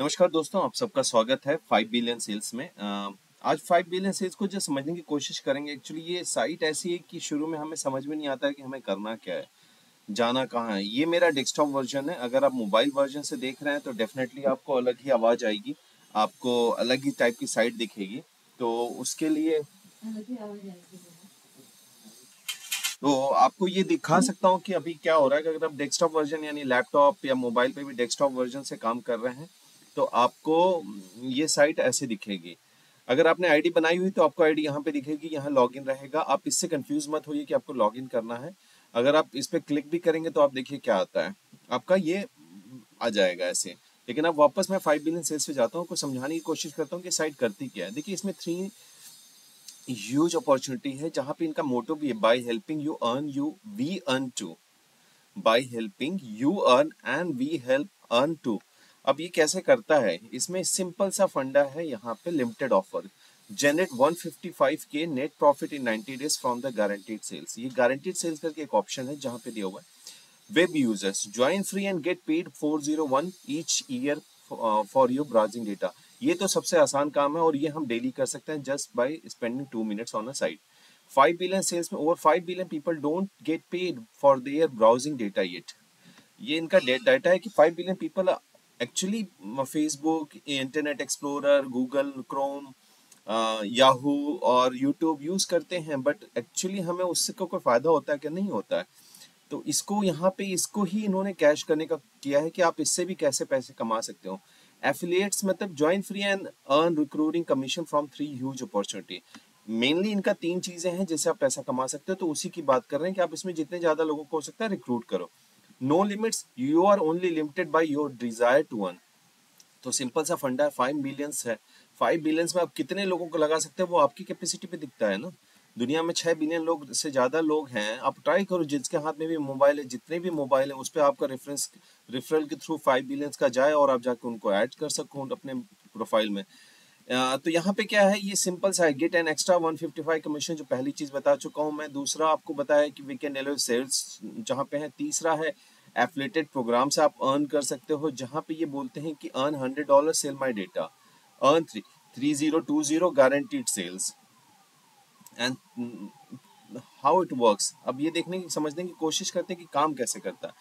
नमस्कार दोस्तों, आप सबका स्वागत है 5 बिलियन सेल्स में। आज 5 बिलियन सेल्स को जो समझने की कोशिश करेंगे। एक्चुअली ये साइट ऐसी है कि शुरू में हमें समझ में नहीं आता है कि हमें करना क्या है, जाना कहाँ है। ये मेरा डेस्कटॉप वर्जन है, अगर आप मोबाइल वर्जन से देख रहे हैं तो डेफिनेटली आपको अलग ही आवाज़ आएगी, आपको अलग ही टाइप की साइट दिखेगी। तो उसके लिए तो आपको ये दिखा सकता हूँ कि अभी क्या हो रहा है। अगर आप डेस्कटॉप वर्जन यानी लैपटॉप या मोबाइल पे भी डेस्कटॉप वर्जन से काम कर रहे हैं तो आपको ये साइट ऐसे दिखेगी। अगर आपने आईडी बनाई हुई तो आपको आईडी यहाँ पे दिखेगी, यहाँ लॉगिन रहेगा। आप इससे कंफ्यूज मत होइए कि आपको लॉगिन करना है। अगर आप इस पर क्लिक भी करेंगे तो आप देखिए क्या आता है, आपका ये आ जाएगा ऐसे। लेकिन अब वापस मैं 5 बिलियन सेल्स पे जाता हूँ, आपको समझाने की कोशिश करता हूँ कि साइट करती क्या है। देखिए इसमें 3 ह्यूज अपॉर्चुनिटी है, जहाँ पे इनका मोटो भी है, by helping you earn you we earn too, by helping you earn and we help earn too. अब ये कैसे करता है, इसमें सिंपल सा फंडा है। यहाँ पे limited offer generate 155K net profit in 90 days from the guaranteed sales. ये गारंटीड सेल्स करके एक ऑप्शन है जहाँ पे दिया हुआ है। Web users join free and get paid 401 each year for your browsing data. ये तो सबसे आसान काम है और ये हम डेली कर सकते हैं just by spending 2 minutes on a site. 5 billion sales में over 5 billion people don't get paid for their browsing data yet. ये इनका डाटा है कि 5 billion people actually Facebook, Internet Explorer, Google Chrome, Yahoo और YouTube use करते हैं, but actually हमें उससे कोई फ़ायदा होता है कि नहीं होता है। तो इसको यहाँ पे इसको ही इन्होंने कैश करने का किया है कि आप इससे भी कैसे पैसे कमा सकते हो। एफिलिएट्स मतलब join free and earn recruiting commission from 3 huge opportunity. Mainly इनका 3 चीज़ें हैं जिससे आप पैसा कमा सकते हो, तो उसी की बात कर रहे हैं कि आप इसमें जितने ज़्यादा लोगों को हो सकता है रिक्रूट करो। No limits, you are only limited by your desire to earn. तो सिंपल सा फंडा है, 5 बिलियंस है। 5 बिलियंस में आप कितने लोगों को लगा सकते हैं वो आपकी कैपेसिटी पे दिखता है ना। दुनिया में 6 बिलियन लोग से ज़्यादा लोग हैं। आप ट्राई करो, जिसके हाथ में भी मोबाइल है, जितने भी मोबाइल है उस पर आपका रेफरल के थ्रू 5 बिलियंस का जाए और आप जाके उनको ऐड कर सको अपने प्रोफाइल में। तो यहाँ पे क्या है, ये सिंपल सा है, गेट एन एक्स्ट्रा 155 कमीशन, जो पहली चीज़ बता चुका हूँ मैं। दूसरा आपको बताया कि वी कैन एलो सेल्स जहाँ पे है। तीसरा है एफिलेटेड प्रोग्राम से आप अर्न कर सकते हो, जहाँ पे ये बोलते हैं कि earn $100 sale my data, earn 3020 guaranteed sales and how it works. अब ये देखने की समझने की कोशिश करते हैं कि काम कैसे करता है।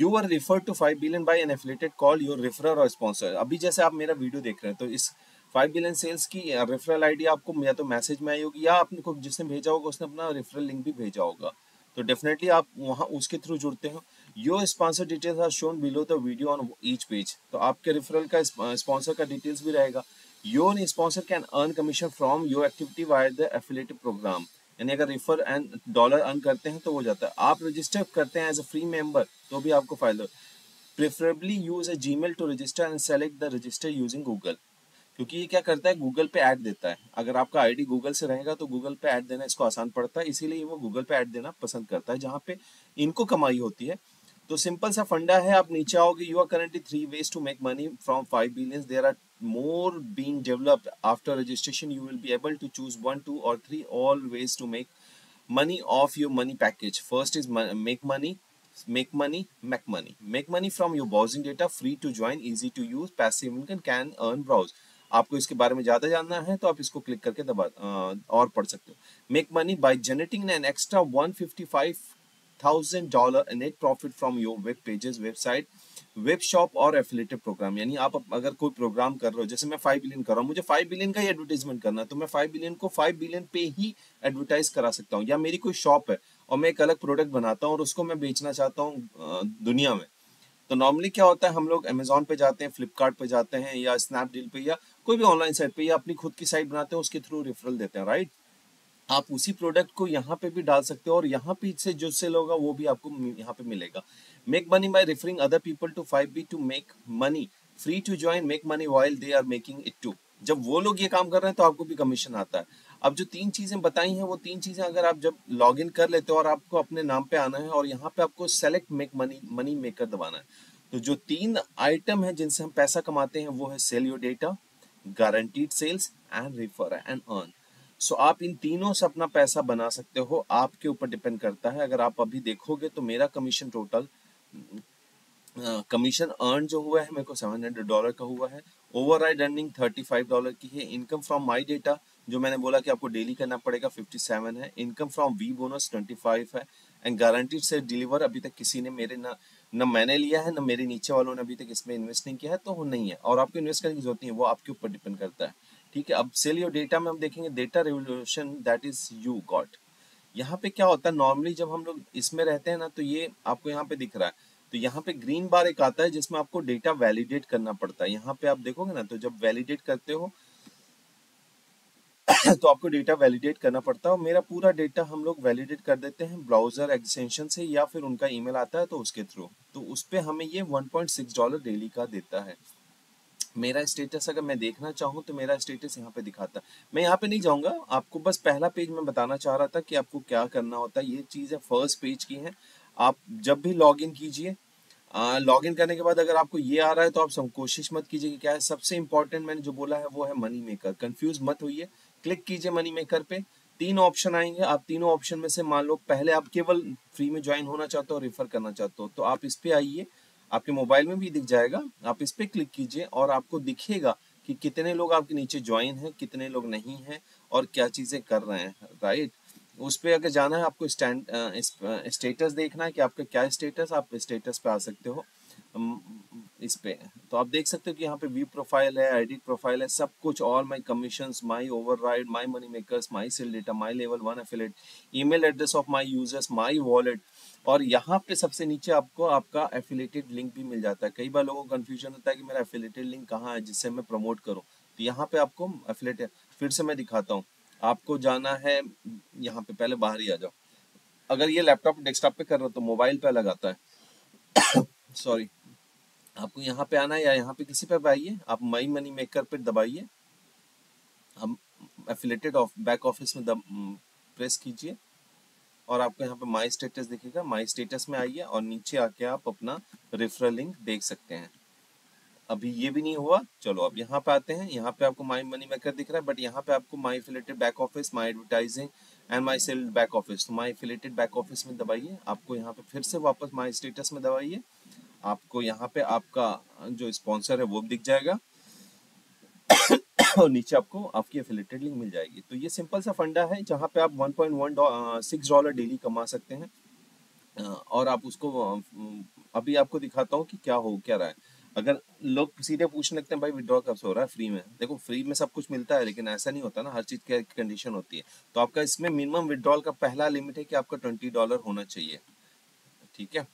You are referred to 5 billion by an affiliate called your referrer or sponsor। अभी जैसे आप मेरा वीडियो देख रहे हैं तो इस 5 बिलियन सेल्स की रेफरल आईडी आपको या तो मैसेज में आई होगी या आपने को जिसने भेजा होगा उसने अपना रेफरल लिंक भी भेजा होगा, तो डेफिनेटली आप वहाँ उसके थ्रू जुड़ते हो। Your sponsor details are shown below the video on each page, तो आपके रेफरल का स्पॉन्सर का डिटेल्स भी रहेगा। Your sponsor can earn commission from your activity via the affiliate program, यानी अगर रेफर एंड डॉलर अर्न करते हैं तो वो जाता है। आप रजिस्टर करते हैं एज अ फ्री मेंबर तो भी आपको फायदा। Preferably use a Gmail to register and select the register using Google, क्योंकि ये क्या करता है गूगल पे ऐड देता है। अगर आपका आईडी गूगल से रहेगा तो गूगल पे ऐड देना इसको आसान पड़ता है, इसीलिए वो गूगल पे ऐड देना पसंद करता है जहाँ पे इनको कमाई होती है। तो सिंपल सा फंडा है, आप नीचे आओगे। You are currently 3 ways to make money from 5 billion, there are more being developed after registration. You will be able to choose 1, 2 or 3 all ways to make money of your money package. First is make money from your browsing data, free to join, easy to use, passive income, can earn browse. आपको इसके बारे में ज़्यादा जानना है तो आप इसको क्लिक करके और पढ़ सकते हो। Make money by generating an extra $155,000 net profit from your web pages, website, web shop और एफिलेटेड प्रोग्राम। यानी आप अगर कोई प्रोग्राम कर रहे हो, जैसे मैं 5 बिलियन कर रहा हूँ, मुझे 5 बिलियन का ही एडवर्टाइजमेंट करना है, तो मैं 5 बिलियन को 5 बिलियन पे ही एडवर्टाइज करा सकता हूँ। या मेरी कोई शॉप है और मैं एक अलग प्रोडक्ट बनाता हूँ और उसको मैं बेचना चाहता हूँ दुनिया में, तो नॉर्मली क्या होता है हम लोग अमेजोन पे जाते हैं, फ्लिपकार्ट पे जाते हैं या स्नैपडील पे या कोई भी ऑनलाइन साइट पे, या अपनी खुद की साइट बनाते हैं उसके थ्रू रेफरल देते हैं, राइट। आप उसी प्रोडक्ट को यहाँ पे भी डाल सकते हो और यहाँ पे से जो सेल होगा वो भी आपको यहाँ पे मिलेगा। Make money by referring other people to 5B to make money, free to join, make money while they are making it too. जब वो लोग ये काम कर रहे हैं तो आपको भी कमीशन आता है। अब जो 3 चीज़ें बताई हैं वो 3 चीज़ें अगर आप जब लॉग इन कर लेते हो और आपको अपने नाम पे आना है और यहाँ पे आपको select make money, money maker दबाना है। तो जो 3 आइटम हैं जिनसे हम पैसा कमाते हैं वो है cell your data, guaranteed sales and refer and earn. So आप इन तीनों से अपना पैसा बना सकते हो, आपके ऊपर डिपेंड करता है। अगर आप अभी देखोगे तो मेरा कमीशन टोटल कमीशन अर्न जो हुआ है मेरे को $700 का हुआ है ओवरराइड अर्निंग $35 की है। इनकम फ्रॉम माई डेटा जो मैंने बोला कि आपको डेली करना पड़ेगा 57 है। इनकम फ्रॉम वी बोनस 25 है। एंड गारंटीड से डिलीवर अभी तक किसी ने मेरे ना मैंने लिया है ना मेरे नीचे वालों ने अभी तक इसमें इन्वेस्ट नहीं किया है, तो वो नहीं है और आपको इन्वेस्ट करने की जरूरत नहीं है, वो आपके ऊपर डिपेंड करता है। ठीक है, अब सेल योर डेटा में हम देखेंगे data revolution that is you got. यहाँ पे क्या होता है नॉर्मली जब हम लोग इसमें रहते हैं ना तो ये आपको यहाँ पे दिख रहा है, तो यहाँ पे ग्रीन बार एक आता है जिसमें आपको डेटा वैलिडेट करना पड़ता है। यहाँ पे आप देखोगे ना तो जब वैलिडेट करते हो तो आपको डेटा वैलिडेट करना पड़ता है। मेरा पूरा डेटा हम लोग वैलिडेट कर देते हैं ब्राउजर एक्सटेंशन से या फिर उनका ईमेल आता है तो उसके थ्रू, तो उस पे हमें ये $1.6 डेली का देता है। मेरा स्टेटस अगर मैं देखना चाहूँ तो मेरा स्टेटस यहाँ पे दिखाता है। मैं यहाँ पे नहीं जाऊँगा, आपको बस पहला पेज में बताना चाह रहा था कि आपको क्या करना होता है। ये चीज़ें फर्स्ट पेज की हैं। आप जब भी लॉगिन कीजिए, लॉगिन करने के बाद अगर आपको ये आ रहा है तो आप सब कोशिश मत कीजिए कि क्या है। सबसे इम्पोर्टेंट मैंने जो बोला है वो है मनी मेकर। कंफ्यूज मत होइए, क्लिक कीजिए मनी मेकर पे। तीन ऑप्शन आएंगे, आप तीनों ऑप्शन में से मान लो पहले आप केवल फ्री में ज्वाइन होना चाहते हो, रेफर करना चाहते हो तो आप इस पे आइए, आपके मोबाइल में भी दिख जाएगा, आप इस पे क्लिक कीजिए और आपको दिखेगा कि कितने लोग आपके नीचे ज्वाइन हैं, कितने लोग नहीं हैं और क्या चीजें कर रहे हैं। राइट, उस पर अगर जाना है आपको स्टेटस देखना है कि आपका क्या स्टेटस, आप स्टेटस पे आ सकते हो। इस पे तो आप देख सकते हो कि यहाँ पे व्यू प्रोफाइल है, एडिट प्रोफाइल है, सब कुछ, और my commissions, my override, my money makers, my cell data, my level one affiliate, email address of my users, my wallet और यहाँ पे सबसे नीचे आपको आपका एफिलेटेड लिंक भी मिल जाता है। कई बार लोगों को कन्फ्यूजन होता है कि मेरा एफिलेटेड लिंक कहाँ है जिससे मैं प्रमोट करूँ, तो यहाँ पे आपको एफिलेटेड फिर से मैं दिखाता हूँ। आपको जाना है यहाँ पे, पहले बाहर ही आ जाओ। अगर ये लैपटॉप डेस्कटॉप पे कर रहे हो तो मोबाइल पे अलग आता है सॉरी, आपको यहाँ पे आना है या यहाँ पे किसी पे भी आइए, आप माई मनी मेकर पे दबाइए, हम एफिलेटेड ऑफ बैक ऑफिस में प्रेस कीजिए और आपको यहाँ पे माई स्टेटस दिखेगा। माई स्टेटस में आइए और नीचे आके आप अपना रेफरल लिंक देख सकते हैं। अभी ये भी नहीं हुआ, चलो अब यहाँ पे आते हैं। यहाँ पे आपको माई मनी मेकर दिख रहा है बट यहाँ पे आपको my affiliated back office, my advertising and my cell back office, तो माई एफिलेटेड बैक ऑफिस में दबाइए। आपको यहाँ पे फिर से वापस माई स्टेटस में दबाइए, आपको यहाँ पे आपका जो स्पॉन्सर है वो दिख जाएगा और नीचे आपको आपकी एफिलेटेड लिंक मिल जाएगी। तो ये सिंपल सा फंडा है जहाँ पे आप $1.6 डेली कमा सकते हैं और आप उसको अभी आपको दिखाता हूँ कि क्या हो क्या रहा है। अगर लोग सीधे पूछने लगते हैं भाई विड्रॉ कब से हो रहा है फ्री में, देखो फ्री में सब कुछ मिलता है लेकिन ऐसा नहीं होता ना, हर चीज की कंडीशन होती है। तो आपका इसमें मिनिमम विड्रॉल का पहला लिमिट है कि आपका $20 होना चाहिए। ठीक है,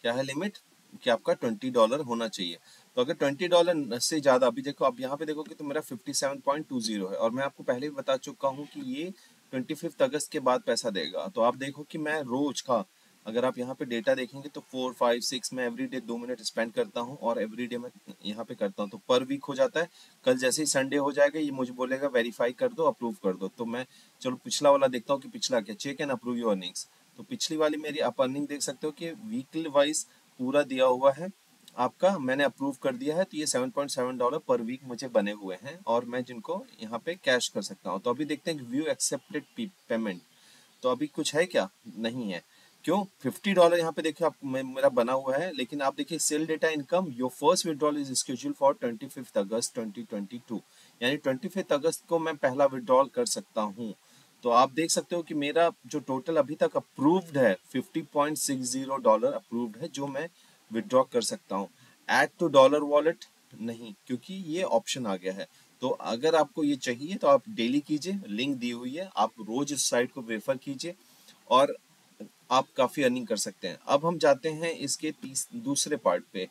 क्या है लिमिट कि आपका $20 होना चाहिए। तो अगर $20 से ज्यादा, अभी देखो आप यहाँ पे देखोगे तो मेरा 57.20 है और मैं आपको पहले भी बता चुका हूँ कि ये 25 अगस्त के बाद पैसा देगा। तो आप देखो कि मैं रोज का, अगर आप यहाँ पे डेटा देखेंगे तो 4, 5, 6 मैं एवरीडे 2 मिनट स्पेंड करता हूँ और एवरीडे मैं यहाँ पे करता हूँ, तो पर वीक हो जाता है। कल जैसे ही संडे हो जाएगा ये मुझे बोलेगा वेरीफाई कर दो, अप्रूव कर दो, तो मैं चलो पिछला वाला देखता हूँ कि पिछला क्या, check and approve your earnings. तो पिछली वाली मेरी आप अर्निंग देख सकते हो कि वीकली वाइज पूरा दिया हुआ है आपका, मैंने अप्रूव कर दिया है। तो ये $7.7 पर वीक मुझे बने हुए हैं और मैं जिनको यहाँ पे कैश कर सकता हूँ। तो अभी देखते हैं व्यू एक्सेप्टेड पेमेंट, तो अभी कुछ है क्या, नहीं है, क्यों? $50 यहाँ पे देखिए आप मेरा बना हुआ है। लेकिन आप देखिए cell data income, your first withdrawal is scheduled for 25 August 2022, यानी 25 अगस्त को मैं पहला विड्रॉल कर सकता हूँ। तो आप देख सकते हो कि मेरा जो टोटल अभी तक अप्रूव्ड है $50.60 अप्रूव्ड है जो मैं विड्रॉ कर सकता हूँ। ऐड टू डॉलर वॉलेट नहीं, क्योंकि ये ऑप्शन आ गया है। तो अगर आपको ये चाहिए तो आप डेली कीजिए, लिंक दी हुई है, आप रोज इस साइट को रेफर कीजिए और आप काफ़ी अर्निंग कर सकते हैं। अब हम जाते हैं इसके दूसरे पार्ट पे।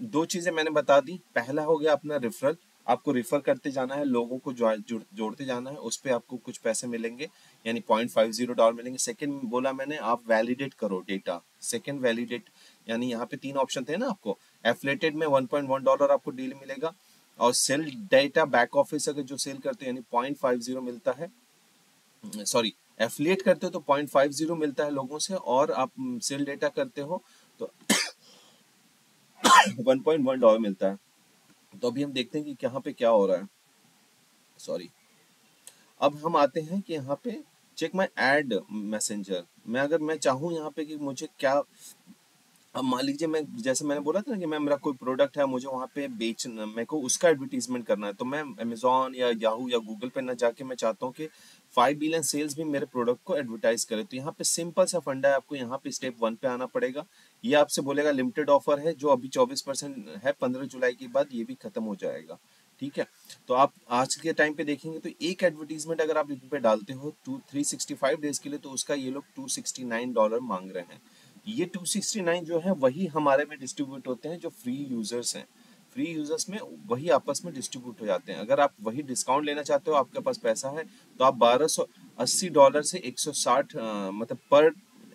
दो चीज़ें मैंने बता दी, पहला हो गया अपना रेफरल, आपको रेफर करते जाना है, लोगों को जोड़ते जाना है, उस पर आपको कुछ पैसे मिलेंगे यानी $0.50 मिलेंगे। सेकंड बोला मैंने आप वैलिडेट करो डेटा, सेकंड वैलिडेट, यानी यहाँ पे तीन ऑप्शन थे ना आपको, एफिलेटेड में $1.1 आपको डेली मिलेगा और सेल डेटा बैक ऑफिस अगर जो सेल करते हैं यानी 0.50 मिलता है, सॉरी एफिलिएट करते हो तो 0.50 मिलता है लोगों से और आप सेल डेटा करते हो तो $1.1 मिलता है। तो अभी हम देखते हैं कि यहाँ पे क्या हो रहा है। सॉरी, अब हम आते हैं कि यहाँ पे चेक माई एड मैसेंजर, मैं अगर मैं चाहूँ यहाँ पे कि मुझे क्या अब मान लीजिए मैं, जैसे मैंने बोला था ना कि मैं, मेरा कोई प्रोडक्ट है, मुझे वहाँ पे बेचना, मेरे को उसका एडवर्टीजमेंट करना है, तो मैं अमेजोन या याहू या गूगल पे ना जाके मैं चाहता हूँ कि 5 बिलियन सेल्स भी मेरे प्रोडक्ट को एडवर्टाइज करे। तो यहाँ पे सिंपल सा फंडा है, आपको यहाँ पे स्टेप 1 पे आना पड़ेगा। ये आपसे बोलेगा लिमिटेड ऑफर है जो अभी 24% है, 15 जुलाई के बाद ये भी खत्म हो जाएगा, ठीक है। तो आप आज के टाइम पे देखेंगे तो एक एडवर्टीजमेंट अगर आप इन पे डालते हो 365 डेज के लिए, तो उसका ये लोग $269 मांग रहे हैं। ये 269 जो है वही हमारे में डिस्ट्रीब्यूट होते हैं जो फ्री यूजर्स हैं। फ्री यूजर्स में वही आपस में डिस्ट्रीब्यूट हो जाते हैं। अगर आप वही डिस्काउंट लेना चाहते हो, आपके पास पैसा है, तो आप $1280 से 160 मतलब पर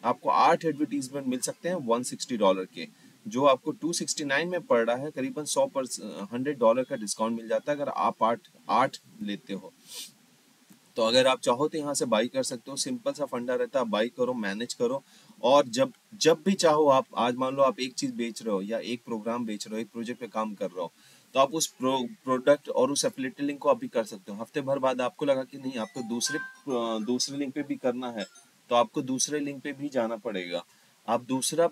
आपको 8 एडवर्टीजमेंट मिल सकते हैं $160 के, जो आपको 269 में पड़ रहा है। करीबन $100 का डिस्काउंट मिल जाता है अगर आप 8 लेते हो। तो अगर आप चाहो तो यहाँ से बाई कर सकते हो। सिंपल सा फंडा रहता है, बाई करो, मैनेज करो, और जब भी चाहो आप, आज मान लो आप एक चीज बेच रहे हो या एक प्रोग्राम बेच रहे हो, एक प्रोजेक्ट पे काम कर रहे हो, तो आप उस प्रोडक्ट और उस एफिलिएट लिंक को आप भी कर सकते हो। हफ्ते भर बाद आपको लगा कि नहीं, आपको दूसरे लिंक पे भी करना है, तो आपको दूसरे लिंक पे भी जाना पड़ेगा। आप दूसरा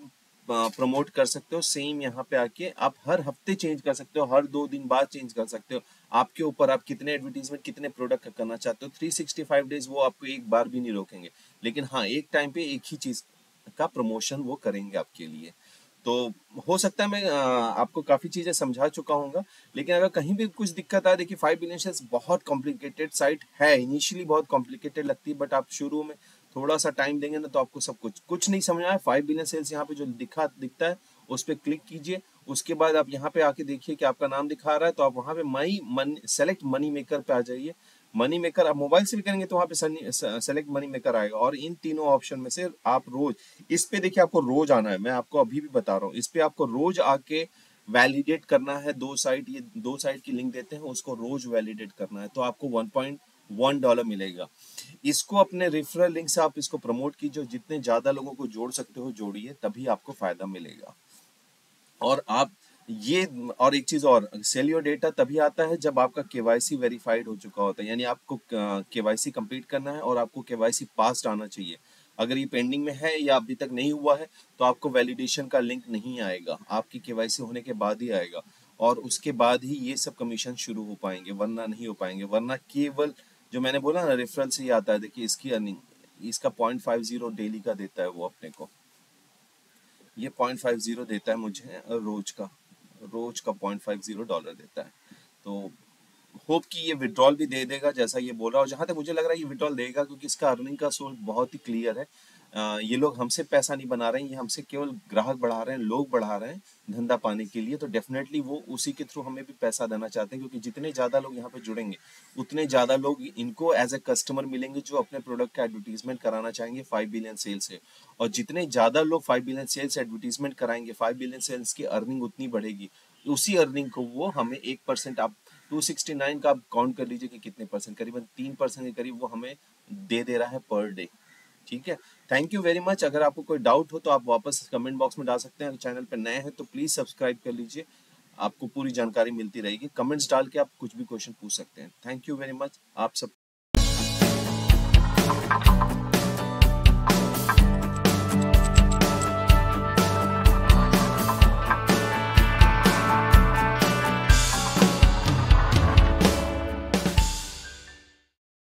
प्रमोट कर सकते हो। सेम यहाँ पे आके आप हर हफ्ते चेंज कर सकते हो, हर 2 दिन बाद चेंज कर सकते हो। आपके ऊपर आप कितने एडवर्टीजमेंट, कितने प्रोडक्ट का करना चाहते हो। 365 डेज वो आपको एक बार भी नहीं रोकेंगे, लेकिन हाँ, एक टाइम पे एक ही चीज का प्रमोशन वो करेंगे आपके लिए। तो हो सकता है मैं आपको काफी चीजें समझा चुका हूँ, लेकिन अगर कहीं भी कुछ दिक्कत आए, देखिए 5 बिलियन सेल्स बहुत कॉम्प्लिकेटेड साइट है, इनिशियली बहुत कॉम्प्लिकेटेड लगती है, बट आप शुरू में थोड़ा सा टाइम देंगे ना तो आपको सब कुछ नहीं समझ आया। 5 बिलियन सेल्स यहाँ पे जो दिखता है उस पर क्लिक कीजिए। उसके बाद आप यहाँ पे आके देखिए कि आपका नाम दिखा रहा है, तो आप वहाँ पे सेलेक्ट मनी मेकर पे आ जाइए। मनी मेकर आप मोबाइल से भी करेंगे तो वहाँ पे सेलेक्ट मनी मेकर आएगा, और इन तीनों ऑप्शन में से आप रोज इस पे देखिए, आपको रोज आना है। मैं आपको अभी भी बता रहा हूँ, इस पे आपको रोज आके वैलिडेट करना है। ये दो साइट की लिंक देते हैं, उसको रोज वैलिडेट करना है, तो आपको $1.1 मिलेगा। इसको अपने रेफरल लिंक से आप इसको प्रमोट कीजिए, जितने ज्यादा लोगों को जोड़ सकते हो जोड़िए, तभी आपको फायदा मिलेगा। और आप ये, और एक चीज और, सेल योर डेटा तभी आता है जब आपका KYC वेरीफाइड हो चुका होता है, यानी आपको KYC कंप्लीट करना है और आपको KYC पास आना चाहिए। अगर ये पेंडिंग में है या अभी तक नहीं हुआ है तो आपको वैलिडेशन का लिंक नहीं आएगा, आपकी KYC होने के बाद ही आएगा, और उसके बाद ही ये सब कमीशन शुरू हो पाएंगे, वरना नहीं हो पाएंगे। वरना केवल जो मैंने बोला ना, रेफरल से ही आता है। देखिए इसकी अर्निंग, इसका 0.50 डेली का देता है वो अपने को, ये 0.50 देता है मुझे रोज का $0.50 देता है। तो होप कि ये विड्रॉल भी दे देगा जैसा ये बोला, और जहाँ तक मुझे लग रहा है ये विड्रॉल देगा, क्योंकि इसका अर्निंग का सोर्स बहुत ही क्लियर है। ये लोग हमसे पैसा नहीं बना रहे हैं, ये हमसे केवल ग्राहक बढ़ा रहे हैं, लोग बढ़ा रहे हैं धंधा पाने के लिए। तो डेफिनेटली वो उसी के थ्रू हमें भी पैसा देना चाहते हैं, क्योंकि जितने ज़्यादा लोग यहाँ पे जुड़ेंगे उतने ज़्यादा लोग इनको एज ए कस्टमर मिलेंगे जो अपने प्रोडक्ट का एडवर्टीजमेंट कराना चाहेंगे 5 बिलियन सेल्स से। और जितने ज़्यादा लोग 5 बिलियन सेल्स एडवर्टीजमेंट कराएंगे, 5 बिलियन सेल्स की अर्निंग उतनी बढ़ेगी। उसी अर्निंग को वो हमें 1%, आप 269 का आप काउंट कर लीजिए कि कितने परसेंट, करीबन 3% के करीब वो हमें दे रहा है पर डे, ठीक है। Thank you very much. अगर आपको कोई डाउट हो तो आप वापस कमेंट बॉक्स में डाल सकते हैं। चैनल पर नए हैं तो प्लीज सब्सक्राइब कर लीजिए, आपको पूरी जानकारी मिलती रहेगी। कमेंट्स डाल के आप कुछ भी क्वेश्चन पूछ सकते हैं। थैंक यू वेरी मच आप सब।